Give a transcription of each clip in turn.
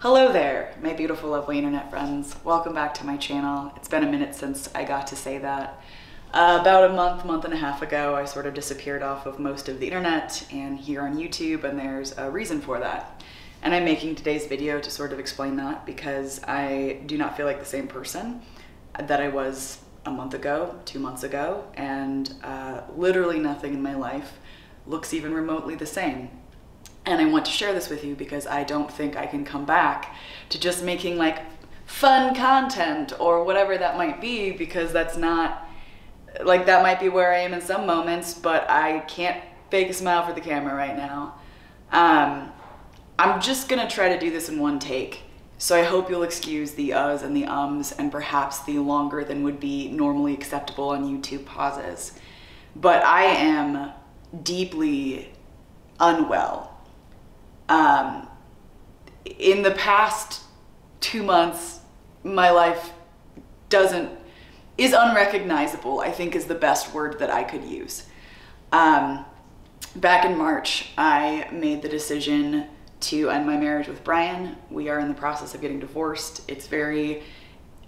Hello there, my beautiful lovely internet friends. Welcome back to my channel. It's been a minute since I got to say that. About a month and a half ago, I sort of disappeared off of most of the internet and here on YouTube, and there's a reason for that. And I'm making today's video to sort of explain that because I do not feel like the same person that I was a month ago, 2 months ago, and literally nothing in my life looks even remotely the same. And I want to share this with you because I don't think I can come back to just making like fun content or whatever that might be, because that's not, like, that might be where I am in some moments, but I can't fake a smile for the camera right now. I'm just gonna try to do this in one take. So I hope you'll excuse the uhs and the ums and perhaps the longer than would be normally acceptable on YouTube pauses. But I am deeply unwell. In the past 2 months, my life is unrecognizable, I think, is the best word that I could use. Back in March, I made the decision to end my marriage with Brian. We are in the process of getting divorced. It's very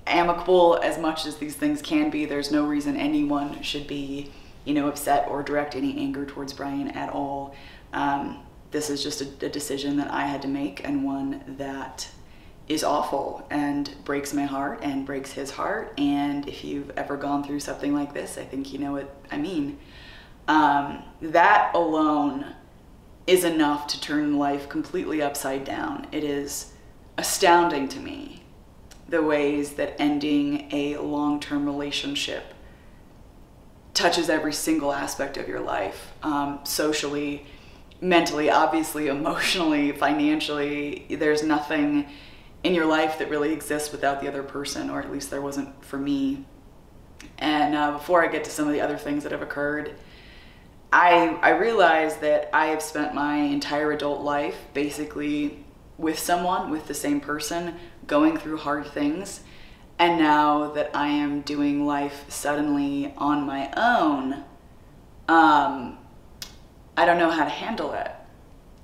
amicable, as much as these things can be. There's no reason anyone should be, you know, upset or direct any anger towards Brian at all. This is just a decision that I had to make, and one that is awful and breaks my heart and breaks his heart. And if you've ever gone through something like this, I think you know what I mean. That alone is enough to turn life completely upside down. It is astounding to me the ways that ending a long-term relationship touches every single aspect of your life, socially, mentally, obviously, emotionally, financially. There's nothing in your life that really exists without the other person, or at least there wasn't for me. And before I get to some of the other things that have occurred, I realized that I have spent my entire adult life basically with someone, with the same person, going through hard things. And now that I am doing life suddenly on my own, I don't know how to handle it.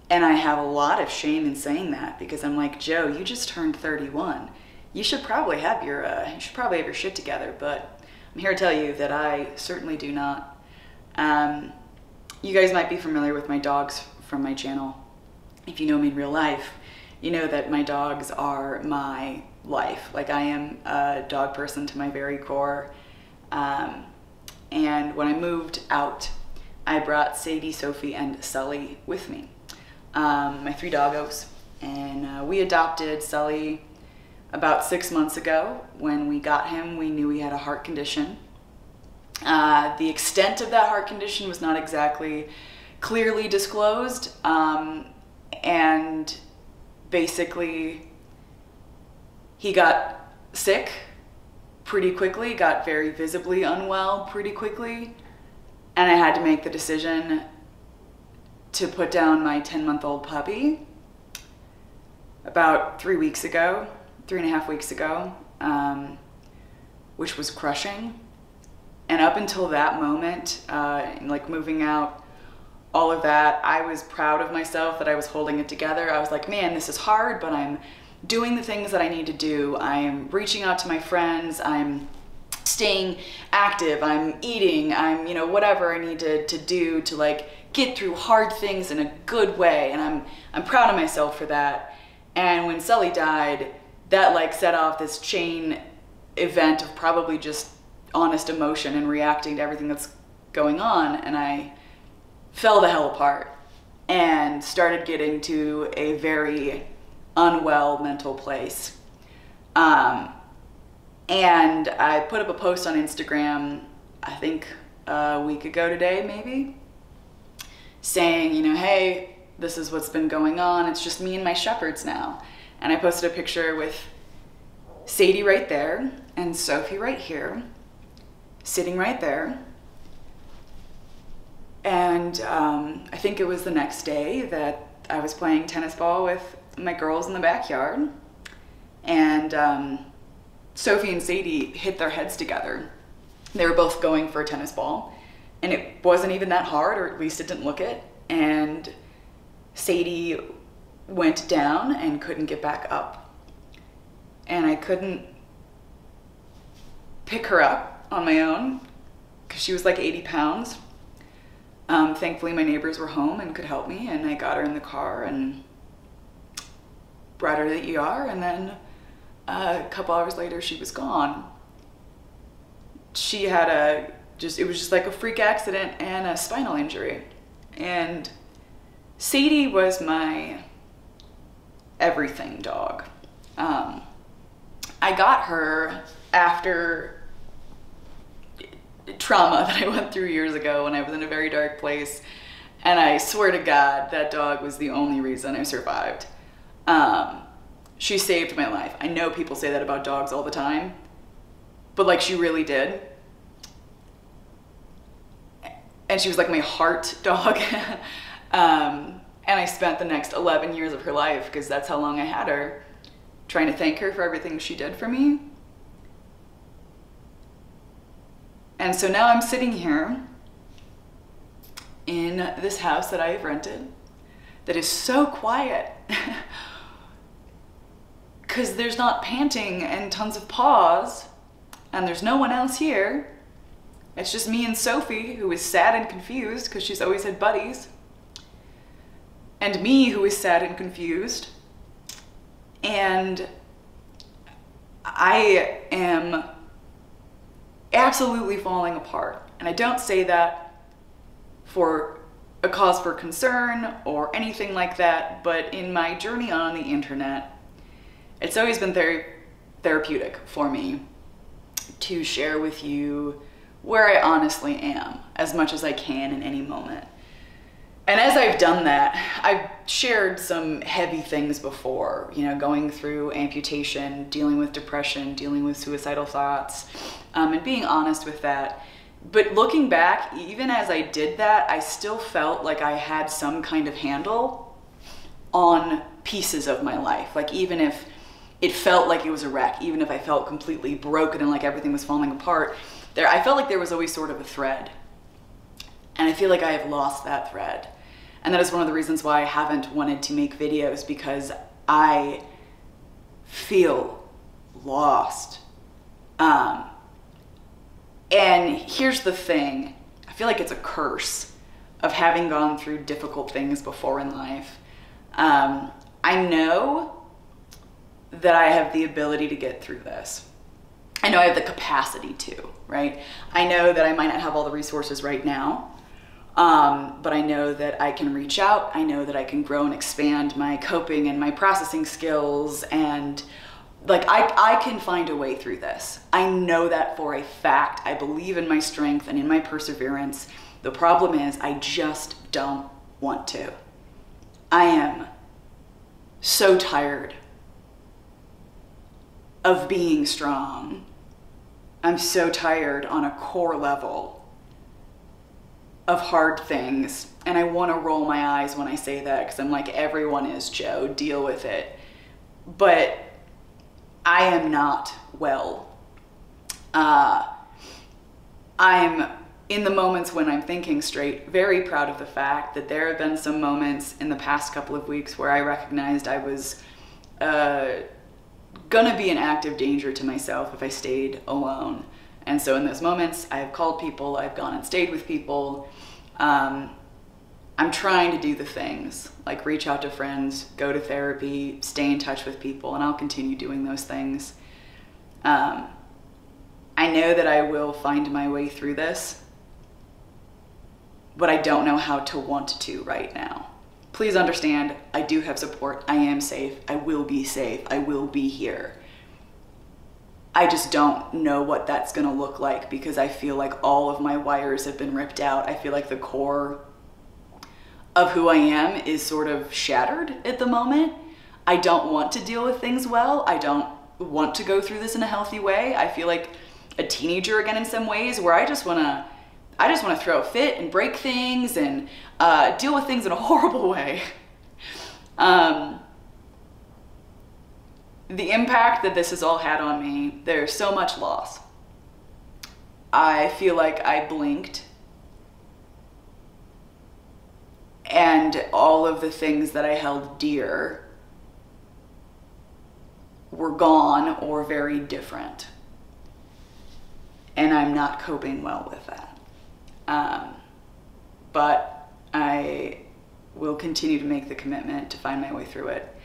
And I have a lot of shame in saying that, because I'm like, Joe, you just turned 31. You should probably have your shit together, but I'm here to tell you that I certainly do not. You guys might be familiar with my dogs from my channel. If you know me in real life, you know that my dogs are my life. Like, I am a dog person to my very core. And when I moved out, I brought Sadie, Sophie, and Sully with me, my three doggos. And we adopted Sully about 6 months ago. When we got him, we knew he had a heart condition. The extent of that heart condition was not exactly clearly disclosed. And basically, he got sick pretty quickly, got very visibly unwell pretty quickly. And I had to make the decision to put down my 10-month-old puppy about 3 weeks ago, 3.5 weeks ago, which was crushing. And up until that moment, like moving out, all of that, I was proud of myself that I was holding it together. I was like, man, this is hard, but I'm doing the things that I need to do. I'm reaching out to my friends. I'm staying active, I'm eating, I'm, you know, whatever I need to do to, like, get through hard things in a good way. And I'm proud of myself for that. And when Sully died, that, like, set off this chain event of probably just honest emotion and reacting to everything that's going on. And I fell the hell apart and started getting to a very unwell mental place. And I put up a post on Instagram, I think a week ago today, maybe, saying, you know, hey, this is what's been going on. It's just me and my shepherds now. And I posted a picture with Sadie right there and Sophie right here, sitting right there. And I think it was the next day that I was playing tennis ball with my girls in the backyard. And Sophie and Sadie hit their heads together. They were both going for a tennis ball, and it wasn't even that hard, or at least it didn't look it. And Sadie went down and couldn't get back up. And I couldn't pick her up on my own because she was like 80 pounds. Thankfully, my neighbors were home and could help me, and I got her in the car and brought her to the ER, and then a couple hours later, she was gone. She had it was just like a freak accident and a spinal injury. And Sadie was my everything dog. I got her after trauma that I went through years ago when I was in a very dark place. And I swear to God, that dog was the only reason I survived. She saved my life. I know people say that about dogs all the time, but like she really did. And she was like my heart dog. And I spent the next 11 years of her life, because that's how long I had her, trying to thank her for everything she did for me. And so now I'm sitting here in this house that I've rented that is so quiet because there's not panting and tons of paws, and there's no one else here. It's just me and Sophie, who is sad and confused because she's always had buddies, and me, who is sad and confused. And I am absolutely falling apart. And I don't say that for a cause for concern or anything like that, but in my journey on the internet, it's always been therapeutic for me to share with you where I honestly am as much as I can in any moment. And as I've done that, I've shared some heavy things before, you know, going through amputation, dealing with depression, dealing with suicidal thoughts, and being honest with that. But looking back, even as I did that, I still felt like I had some kind of handle on pieces of my life. Like, even if it felt like it was a wreck, even if I felt completely broken and like everything was falling apart, I felt like there was always sort of a thread. And I feel like I have lost that thread. And that is one of the reasons why I haven't wanted to make videos, because I feel lost. And here's the thing. I feel like it's a curse of having gone through difficult things before in life. I know that I have the ability to get through this. I know I have the capacity to, right? I know that I might not have all the resources right now, but I know that I can reach out. I know that I can grow and expand my coping and my processing skills, and like I can find a way through this. I know that for a fact. I believe in my strength and in my perseverance. The problem is I just don't want to. I am so tired of being strong. I'm so tired on a core level of hard things. And I want to roll my eyes when I say that, because I'm like, everyone is, Joe, deal with it. But I am not well. I'm, in the moments when I'm thinking straight, very proud of the fact that there have been some moments in the past couple of weeks where I recognized I was gonna be an active danger to myself if I stayed alone. And so in those moments, I've called people, I've gone and stayed with people. I'm trying to do the things, like reach out to friends, go to therapy, stay in touch with people, and I'll continue doing those things. I know that I will find my way through this, but I don't know how to want to right now. Please understand, I do have support. I am safe. I will be safe. I will be here. I just don't know what that's gonna look like, because I feel like all of my wires have been ripped out. I feel like the core of who I am is sort of shattered at the moment. I don't want to deal with things well. I don't want to go through this in a healthy way. I feel like a teenager again in some ways, where I just want to throw a fit and break things and deal with things in a horrible way. The impact that this has all had on me, there's so much loss. I feel like I blinked and all of the things that I held dear were gone or very different. And I'm not coping well with that. But I will continue to make the commitment to find my way through it.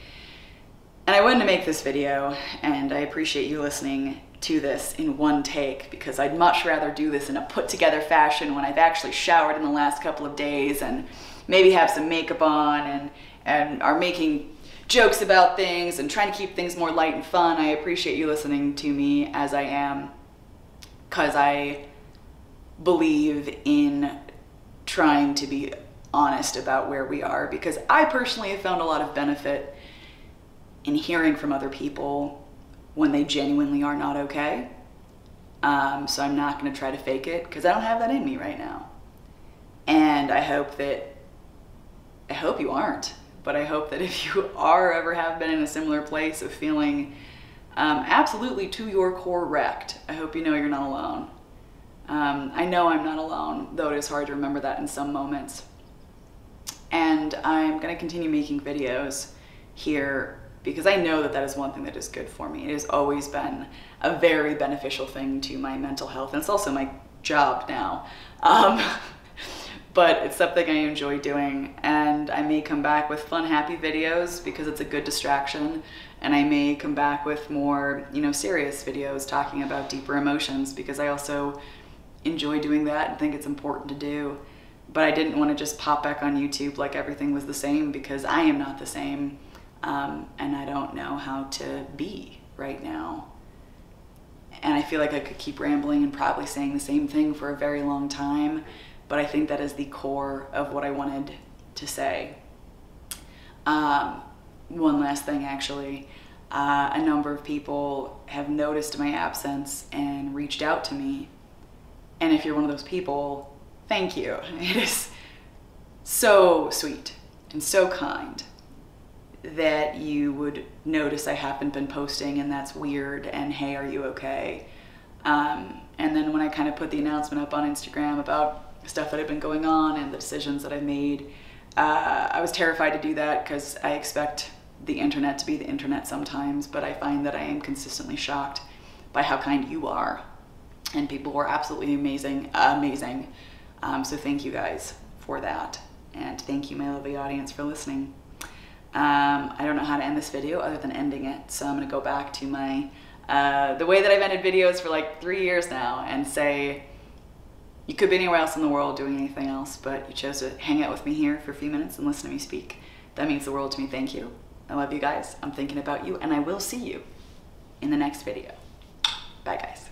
And I wanted to make this video, and I appreciate you listening to this in one take, because I'd much rather do this in a put together fashion when I've actually showered in the last couple of days and maybe have some makeup on and are making jokes about things and trying to keep things more light and fun. I appreciate you listening to me as I am, because I believe in trying to be honest about where we are, because I personally have found a lot of benefit in hearing from other people when they genuinely are not okay. So I'm not gonna try to fake it, because I don't have that in me right now. And I hope you aren't, but I hope that if you are or ever have been in a similar place of feeling absolutely to your core wrecked, I hope you know you're not alone. I know I'm not alone, though it is hard to remember that in some moments. And I'm gonna continue making videos here, because I know that that is one thing that is good for me. It has always been a very beneficial thing to my mental health, and it's also my job now. But it's something I enjoy doing, and I may come back with fun, happy videos because it's a good distraction, and I may come back with more, you know, serious videos talking about deeper emotions, because I also enjoy doing that and think it's important to do. But I didn't want to just pop back on YouTube like everything was the same, because I am not the same. And I don't know how to be right now. And I feel like I could keep rambling and probably saying the same thing for a very long time, but I think that is the core of what I wanted to say. One last thing, actually. A number of people have noticed my absence and reached out to me. And if you're one of those people, thank you. It is so sweet and so kind that you would notice I haven't been posting and that's weird and hey, are you okay? And then when I kind of put the announcement up on Instagram about stuff that had been going on and the decisions that I made, I was terrified to do that because I expect the internet to be the internet sometimes, but I find that I am consistently shocked by how kind you are. And people were absolutely amazing, amazing. So thank you guys for that. And thank you, my lovely audience, for listening. I don't know how to end this video other than ending it. So I'm gonna go back to my, the way that I've ended videos for like 3 years now, and say, you could be anywhere else in the world doing anything else, but you chose to hang out with me here for a few minutes and listen to me speak. That means the world to me. Thank you. I love you guys. I'm thinking about you, and I will see you in the next video. Bye, guys.